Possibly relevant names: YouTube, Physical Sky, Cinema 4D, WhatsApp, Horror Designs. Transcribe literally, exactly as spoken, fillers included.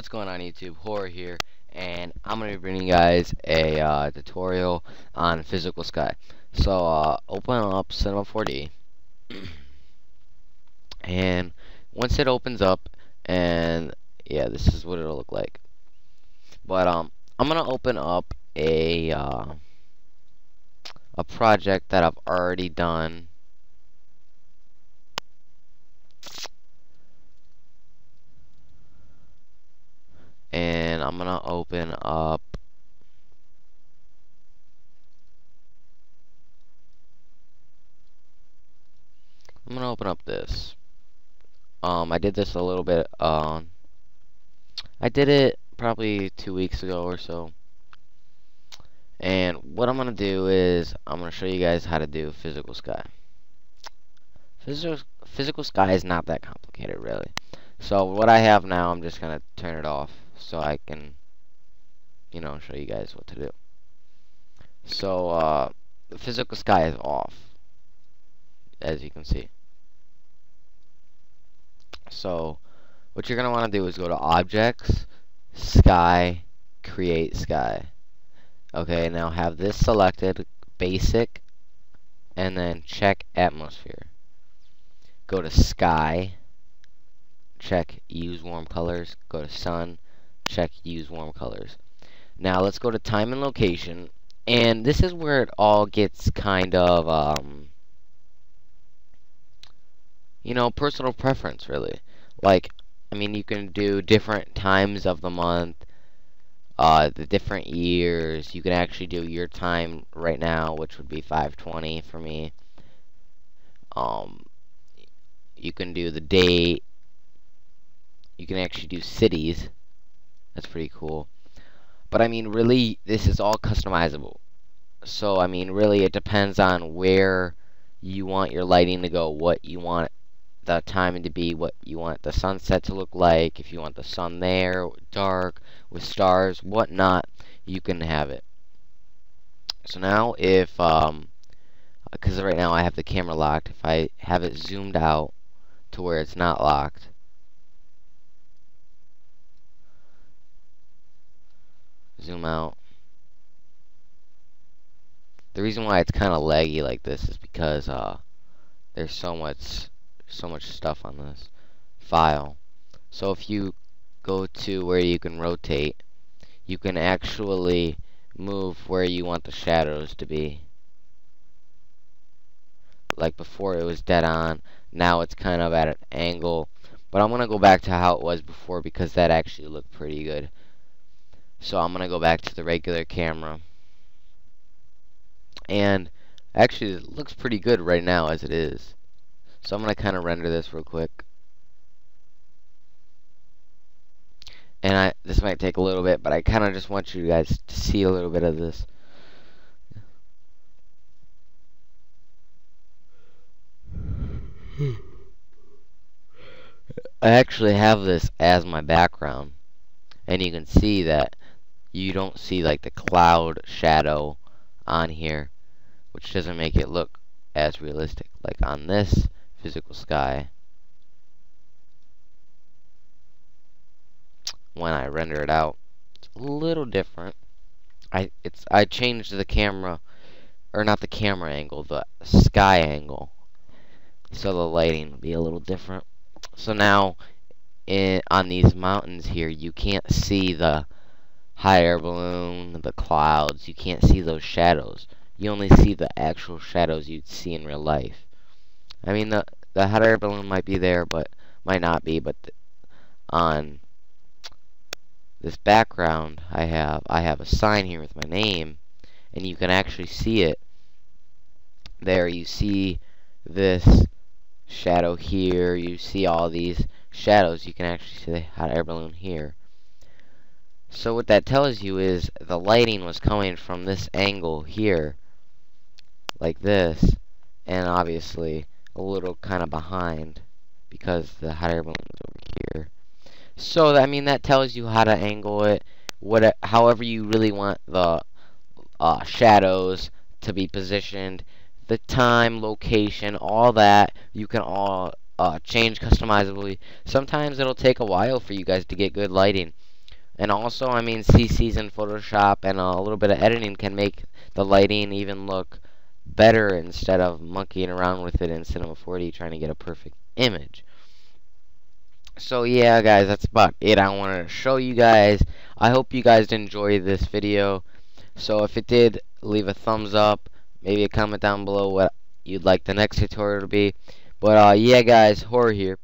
What's going on, YouTube? Horror here, and I'm going to be bringing you guys a uh, tutorial on Physical Sky. So, uh, open up Cinema four D, and once it opens up, and yeah, this is what it'll look like. But um, I'm going to open up a uh, a project that I've already done. And I'm gonna open up I'm gonna open up this um I did this a little bit um I did it probably two weeks ago or so, and what I'm gonna do is I'm gonna show you guys how to do Physical Sky. Physical, physical Sky is not that complicated, really. So what I have now, I'm just gonna turn it off so I can, you know, show you guys what to do. So uh, the Physical Sky is off, as you can see. So what you're gonna want to do is go to Objects, Sky, Create Sky. Okay, now have this selected, Basic, and then check Atmosphere. Go to Sky. Check use warm colors. Go to sun, check use warm colors. Now let's go to time and location, and this is where it all gets kind of um you know, personal preference, really. Like, I mean, you can do different times of the month, uh the different years. You can actually do your time right now, which would be five twenty for me. Um you can do the date. You can actually do cities. That's pretty cool. But I mean, really, this is all customizable. So I mean, really, it depends on where you want your lighting to go, what you want the time to be, what you want the sunset to look like, if you want the sun there, dark, with stars, whatnot. You can have it. So now, if um, because right now I have the camera locked, if I have it zoomed out to where it's not locked, zoom out. The reason why it's kind of laggy like this is because uh, there's so much, so much stuff on this file. So if you go to where you can rotate, you can actually move where you want the shadows to be. Like before, it was dead on. Now it's kind of at an angle. But I'm gonna go back to how it was before because that actually looked pretty good. So I'm gonna go back to the regular camera, and actually it looks pretty good right now as it is. So I'm gonna kinda render this real quick, and I this might take a little bit, but I kinda just want you guys to see a little bit of this. I actually have this as my background, and you can see that you don't see like the cloud shadow on here, which doesn't make it look as realistic. Like on this Physical Sky, when I render it out, it's a little different. I it's I changed the camera, or not the camera angle, the sky angle, so the lighting will be a little different. So now in on these mountains here, you can't see the hot air balloon, the clouds. You can't see those shadows. You only see the actual shadows you'd see in real life. I mean, the the hot air balloon might be there, but might not be. But th on this background, I have I have a sign here with my name, and you can actually see it. There, you see this shadow here. You see all these shadows. You can actually see the hot air balloon here. So what that tells you is the lighting was coming from this angle here, like this, and obviously a little kind of behind because the hot air balloon is over here. So I mean, that tells you how to angle it, what however you really want the uh, shadows to be positioned, the time, location, all that. You can all Uh, change customizably. Sometimes it'll take a while for you guys to get good lighting. And also, I mean, C Cs in Photoshop and a little bit of editing can make the lighting even look better instead of monkeying around with it in Cinema four D trying to get a perfect image. So yeah, guys, that's about it. I wanted to show you guys. I hope you guys enjoyed this video. So if it did, leave a thumbs up, maybe a comment down below what you'd like the next tutorial to be. But uh, yeah, guys, Horror here.